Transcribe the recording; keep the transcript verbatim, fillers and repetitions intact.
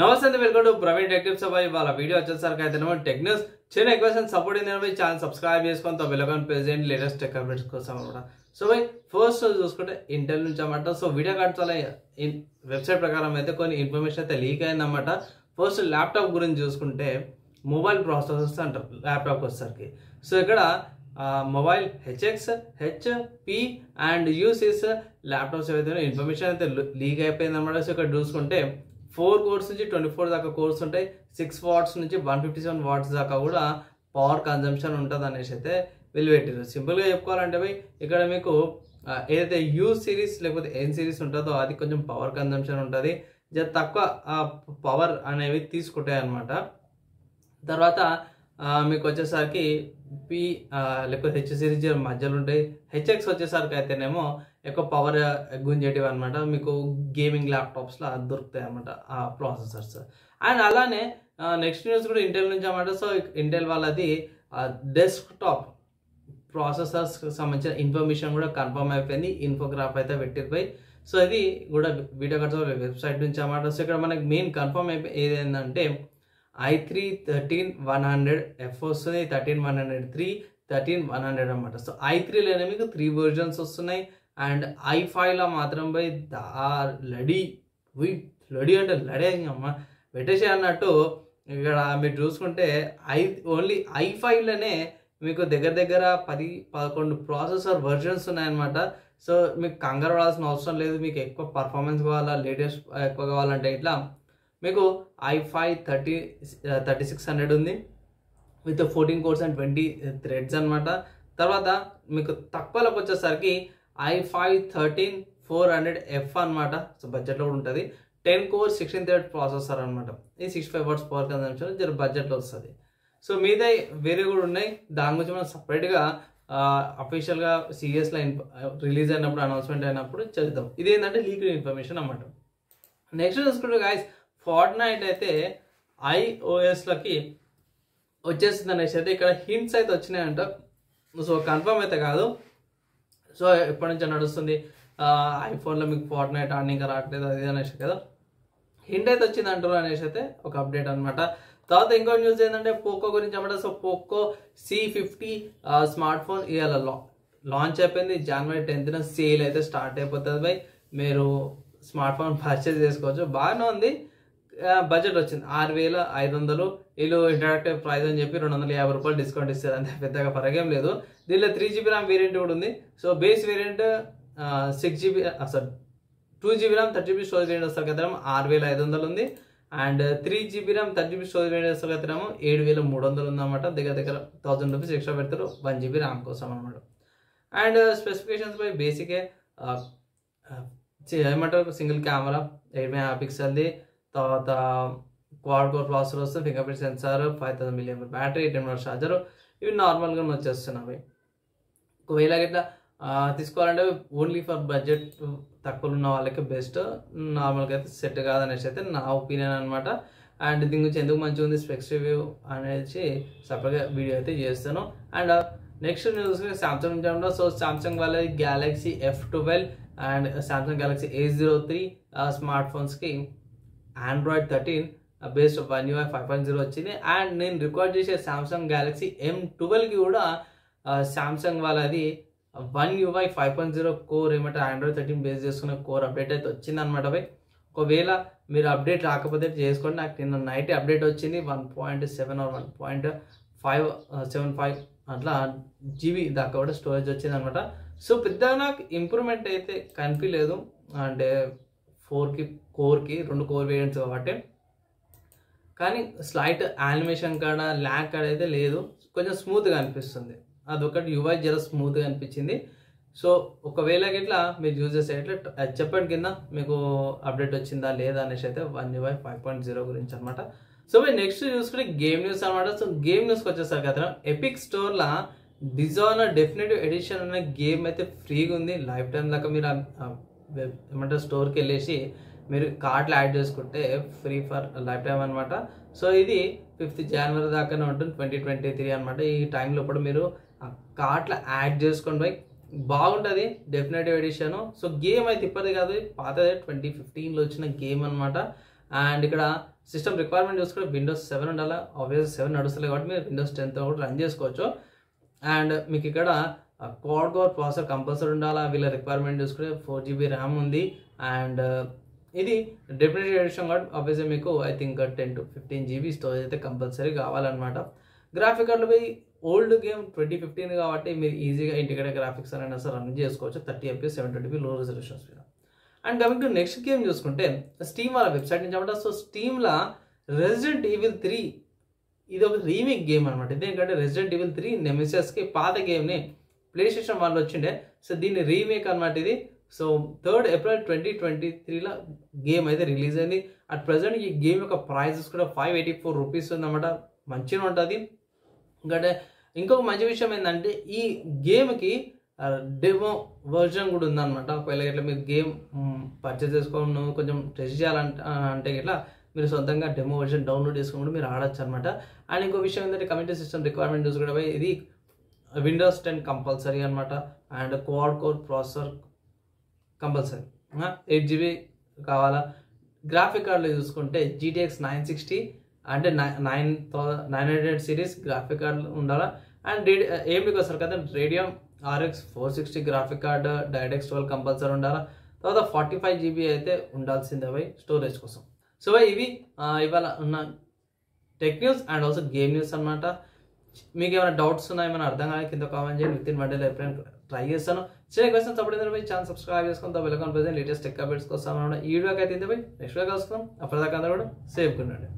నమస్తే అండి, welcome to Praveen tech tips. వాళ్ళ వీడియో వచ్చేసరికి అయితే టెక్ న్యూస్ చిన్న ఎక్వేషన్ సపోర్ట్ ఏంటంటే ఛానల్ సబ్స్క్రైబ్ చేసుకొని తో బెల్ ఐకాన్ ప్రెస్ చేయండి లేటెస్ట్ టెక్ అప్డేట్స్ కోసం అనమాట. సో బై ఫస్ట్ చూసుకుంటే ఇంటెల్ నుంచి అనమాట. సో వీడియో కార్డ్ చాలా వెబ్సైట్ ప్రకారం అయితే కొన్ని ఇన్ఫర్మేషన్ అయితే లీక్ అయిందన్నమాట. ఫస్ట్ ల్యాప్టాప్ గురించి చూసుకుంటే మొబైల్ ప్రాసెసర్స్ అంటారు ల్యాప్టాప్ వచ్చేసరికి. సో ఇక్కడ మొబైల్ హెచ్ఎక్స్ హెచ్పి అండ్ యూసీస్ ల్యాప్టాప్స్ ఏవైతే ఇన్ఫర్మేషన్ అయితే లీక్ అయిపోయింది అనమాట. సో ఇక్కడ చూసుకుంటే ఫోర్ కోర్స్ నుంచి ట్వంటీ ఫోర్ దాకా కోర్స్ ఉంటాయి, సిక్స్ వాట్స్ నుంచి వన్ ఫిఫ్టీ సెవెన్ వాట్స్ దాకా కూడా పవర్ కన్జంప్షన్ ఉంటుంది అనేసి అయితే వీళ్ళు పెట్టారు. సింపుల్గా చెప్పుకోవాలంటే భయ్ ఇక్కడ మీకు ఏదైతే యూ సిరీస్ లేకపోతే ఎన్ సిరీస్ ఉంటుందో అది కొంచెం పవర్ కన్జంప్షన్ ఉంటుంది, జర తక్కువ పవర్ అనేవి తీసుకుంటాయి అనమాట. తర్వాత మీకు వచ్చేసరికి పి లేకపోతే హెచ్ సిరీస్ మధ్యలో ఉంటాయి, హెచ్ఎక్స్ వచ్చేసరికి అయితేనేమో ఎక్కువ పవర్ గుంజేటివి అనమాట. మీకు గేమింగ్ ల్యాప్టాప్స్లో దొరుకుతాయి అనమాట ఆ ప్రాసెసర్స్. అండ్ అలానే నెక్స్ట్ న్యూస్ కూడా ఇంటెల్ నుంచి అనమాట. సో ఇంటెల్ వాళ్ళది డెస్క్టాప్ ప్రాసెసర్స్కి సంబంధించిన ఇన్ఫర్మేషన్ కూడా కన్ఫర్మ్ అయిపోయింది, ఇన్ఫోగ్రాఫ్ అయితే పెట్టిపోయి. సో ఇది కూడా వీడియో కార్డ్స్ వెబ్సైట్ నుంచి అనమాట. సో ఇక్కడ మనకి మెయిన్ కన్ఫర్మ్ అయిపోయి ఏదేంటంటే I three thirteen one hundred F వస్తుంది, thirteen one hundred three thirteen one hundred అనమాట. సో ఐ త్రీలోనే మీకు త్రీ వర్జన్స్ వస్తున్నాయి. అండ్ ఐ ఫైవ్లో మాత్రం పోయి దా లడీ వి లడీ అంటే లడే అమ్మ పెట్టేసే అన్నట్టు ఇక్కడ మీరు చూసుకుంటే ఐ ఓన్లీ ఐ ఫైవ్లోనే మీకు దగ్గర దగ్గర పది పదకొండు ప్రాసెసర్ వర్జన్స్ ఉన్నాయన్నమాట. సో మీకు కంగారు పడాల్సిన అవసరం లేదు, మీకు ఎక్కువ పర్ఫార్మెన్స్ కావాలా లేటెస్ట్ ఎక్కువ కావాలంటే ఇట్లా మీకు I five thirty thirty six hundred ఉంది with fourteen cores and twenty threads అనమాట. తర్వాత మీకు తక్కువలోకి వచ్చేసరికి I five thirteen four hundred F అనమాట. సో బడ్జెట్లో కూడా ఉంటుంది, ten cores sixteen thread processor అనమాట. ఈ sixty five watts power consumption జర బడ్జెట్లో వస్తుంది. సో మీద వేరే కూడా ఉన్నాయి, దాని గురించి మనం సపరేట్గా అఫీషియల్గా సిఎస్లో రిలీజ్ అయినప్పుడు అనౌన్స్మెంట్ అయినప్పుడు చేద్దాం. ఇది ఏంటంటే లీక్ ఇన్ఫర్మేషన్ అనమాట. నెక్స్ట్ చూసుకుంటే గాయస్ ఫార్ట్నైట్ అయితే ఐఓఎస్లోకి వచ్చేసింది అనేసి అయితే ఇక్కడ హింట్స్ అయితే వచ్చినాయంట. సో కన్ఫర్మ్ అయితే కాదు. సో ఎప్పటి నుంచి నడుస్తుంది ఐఫోన్లో మీకు ఫార్ట్నైట్ ఆడినింగ్ రావట్లేదు అది అనేసి కదా హింట్ అయితే వచ్చింది అంటారు అనేసి అయితే ఒక అప్డేట్ అనమాట. తర్వాత ఇంకో న్యూస్ ఏంటంటే పోకో గురించి అనమాట. So Poco C fifty smart phone ఇవాళ లా లాంచ్ అయిపోయింది, జనవరి టెన్త్న సేల్ అయితే స్టార్ట్ అయిపోతుంది. బై మీరు స్మార్ట్ ఫోన్ పర్చేజ్ చేసుకోవచ్చు, బాగానే ఉంది. బడ్జెట్ వచ్చింది ఆరు వేల ఐదు వందలు వీళ్ళు ఇంటరాక్టివ్ ప్రైస్ అని చెప్పి రెండు వందల యాభై రూపాయలు డిస్కౌంట్ ఇస్తారు, అంతే పెద్దగా పరగేం లేదు. దీనిలో త్రీ జీబీ ర్యామ్ వేరియంట్ కూడా ఉంది. So base variant six GB sorry two GB RAM thirty GB storage variant వస్తారు కదా ఆరు వేల ఐదు వందలు ఉంది. And three GB RAM thirty GB storage variant వస్తారు కదా ఏడు వేల మూడు వందలు ఉందన్నమాట. దగ్గర దగ్గర థౌసండ్ రూపీస్ ఎక్స్ట్రా పెడతారు వన్ జీబీ ర్యామ్ కోసం అనమాట. అండ్ స్పెసిఫికేషన్స్ బై బేసికే ఏమంటారు సింగిల్ కెమెరా ఎయిట్ మెగా పిక్సెల్ది, తర్వాత క్వాడ్ కోర్ ప్రాసెసర్ వస్తుంది, finger print sensor, five thousand million battery, eight MM charger, ఇవి నార్మల్గా వచ్చేస్తున్నాయి. ఒకవేళ ఇట్లా తీసుకోవాలంటే ఓన్లీ ఫర్ బడ్జెట్ తక్కువ ఉన్న వాళ్ళకి బెస్ట్, నార్మల్గా అయితే సెట్ కాదనేసి అయితే నా ఒపీనియన్ అనమాట. అండ్ దీని గురించి ఎందుకు మంచిగా ఉంది స్పెక్స్ రివ్యూ అనేసి సపరేట్గా వీడియో అయితే చేస్తాను. అండ్ నెక్స్ట్ నేను చూసుకుని శాంసంగ్ నుంచి అనమాట. సో శాంసంగ్ వాళ్ళ Galaxy F twelve and Samsung Galaxy A zero three smart ఫోన్స్కి Android thirteen based One UI five point zero వచ్చింది. అండ్ నేను రికార్డ్ చేసే శాంసంగ్ గ్యాలక్సీ ఎం ట్వెల్వ్కి కూడా శాంసంగ్ వాళ్ళది One UI five point zero core ఏమంటే Android thirteen base చేసుకునే core update అయితే వచ్చిందనమాట. అవి ఒకవేళ మీరు అప్డేట్ రాకపోతే చేసుకోండి. నాకు నిన్న నైట్ అప్డేట్ వచ్చింది one point seven or one point five seven five అట్లా జీబీ దాకా కూడా స్టోరేజ్ వచ్చిందనమాట. సో పెద్దగా నాకు ఇంప్రూవ్మెంట్ అయితే కనిపించలేదు, అంటే ఫోర్కి కోర్కి రెండు కోర్ వేరియంట్స్ కాబట్టి, కానీ స్లైట్ యానిమేషన్ కాడ ల్యాగ్ కాడ అయితే లేదు, కొంచెం స్మూత్గా అనిపిస్తుంది. అదొకటి యూఐ జర స్మూత్గా అనిపించింది. సో ఒకవేళ ఇట్లా మీరు యూజ్ చేసే ఇట్లా చెప్పండి కింద మీకు అప్డేట్ వచ్చిందా లేదా అనేసి అయితే One UI five point zero గురించి అనమాట. సో మీరు నెక్స్ట్ చూసుకుంటే గేమ్ న్యూస్ అనమాట. సో గేమ్ న్యూస్కి వచ్చేసరికి అతను ఎపిక్ స్టోర్లో డిజార్నర్ డెఫినేటివ్ ఎడిషన్ అనే గేమ్ అయితే ఫ్రీగా ఉంది లైఫ్ టైం దాకా. మీరు ఏమంటే స్టోర్కి వెళ్ళేసి మీరు కార్ట్లు యాడ్ చేసుకుంటే ఫ్రీ ఫర్ లైఫ్ టైం అనమాట. సో ఇది ఫిఫ్త్ జనవరి దాకానే ఉంటుంది ట్వంటీ ట్వంటీ త్రీ అనమాట. ఈ టైంలో కూడా మీరు ఆ కార్ట్లు యాడ్ చేసుకొని పోయి బాగుంటుంది డెఫినెటివ్ ఎడిషను. సో గేమ్ అయితే ఇప్పటిది కాదు, పాతదే ట్వంటీ ఫిఫ్టీన్లో వచ్చిన గేమ్ అనమాట. అండ్ ఇక్కడ సిస్టమ్ రిక్వైర్మెంట్ చూసుకుంటే విండోస్ సెవెన్ ఉండాలి, ఆబ్వియస్ సెవెన్ నడుస్తుంది కాబట్టి మీరు విండోస్ టెన్తో కూడా రన్ చేసుకోవచ్చు. అండ్ మీకు ఇక్కడ క్వాడ్ కోర్ ప్రాసెసర్ కంపల్సరీ ఉండాలా, వీళ్ళ రిక్వైర్మెంట్ చూసుకుంటే ఫోర్ జీబీ ర్యామ్ ఉంది. అండ్ ఇది డెఫినెట్ ఎడిషన్ కాబట్టి ఆబ్వియస్గా మీకు I think ten to fifteen GB storage అయితే కంపల్సరీ కావాలన్నమాట. గ్రాఫిక్ కార్డులు పోయి ఓల్డ్ గేమ్ ట్వంటీ ఫిఫ్టీన్ కాబట్టి మీరు ఈజీగా ఇంటిగ్రేట్ గ్రాఫిక్స్ అనేది అసలు రన్ చేసుకోవచ్చు, థర్టీ ఎఫ్పిఎస్ సెవెన్ ట్వంటీ లో రిజల్యూషన్స్ మీద. And coming to next game చూసుకుంటే స్టీమ్ వాళ్ళ వెబ్సైట్ నుంచి అనమాట. సో స్టీమ్లా రెసిడెంట్ ఈవిల్ త్రీ ఇది ఒక రీమేక్ గేమ్ అనమాట. ఇది ఏంటంటే రెసిడెంట్ ఈవిల్ త్రీ నెమిసస్కి పాత గేమ్ని ప్లే స్టేషన్ వాళ్ళు వచ్చిండే, సో దీన్ని రీమేక్ అనమాట ఇది. So third April twenty twenty త్రీలో గేమ్ అయితే రిలీజ్ అయింది. అట్ ప్రజెంట్ ఈ గేమ్ యొక్క ప్రైజెస్ కూడా ఫైవ్ ఎయిటీ ఫోర్ రూపీస్ ఉందన్నమాట, మంచిగా ఉంటుంది. ఎందుకంటే ఇంకొక మంచి విషయం ఏంటంటే ఈ గేమ్కి డెమో వర్జన్ కూడా ఉందన్నమాట. ఒకవేళ ఇట్లా మీరు గేమ్ పర్చేస్ చేసుకోవడం కొంచెం టెస్ట్ చేయాలంటే అంటే ఇట్లా మీరు సొంతంగా డెమో వర్జన్ డౌన్లోడ్ చేసుకుని మీరు ఆడొచ్చు అనమాట. అండ్ ఇంకో విషయం ఏంటంటే కమ్యూనిటీ సిస్టమ్ రిక్వైర్మెంట్ చూసుకోవడం ఇది విండోస్ టెన్ కంపల్సరీ అనమాట. And quad core processor compulsory, eight GB కావాలా. గ్రాఫిక్ కార్డులో చూసుకుంటే జీటీఎక్స్ నైన్ సిక్స్టీ అంటే nine thousand nine hundred series graphic card ఉండాలా. అండ్ రేడి ఏమిటికి వస్తారు కదా Radeon RX four sixty graphic card, DirectX twelve compulsory ఉండాలా. తర్వాత ఫార్టీ ఫైవ్ జీబీ అయితే ఉండాల్సిందే బై స్టోరేజ్ కోసం. సో బై ఇవి ఇవాళ ఉన్న tech news and also game news అనమాట. మీకు ఏమైనా డౌట్స్ ఉన్నాయి, ఏమైనా అర్థం కానీ కింద కామెంట్ చేయండి. విత్ ఇన్ వన్ డేలో ఎప్పుడైనా ట్రై చేస్తాను. చిన్న క్వశ్చన్స్ అప్పుడైతే పోయి ఛానల్ సబ్స్క్రైబ్ చేసుకుంటాం, బెల్ ఐకాన్ ప్రెస్ చేయండి, లేటెస్ట్ టెక్ అప్డేట్స్ కోసం. ఈ వీడియోకి అయితే పోయి నెక్స్ట్ వీడియో కలుసుకుందాం. అప్పటిదాకా అందరూ కూడా సేఫ్గా ఉండండి.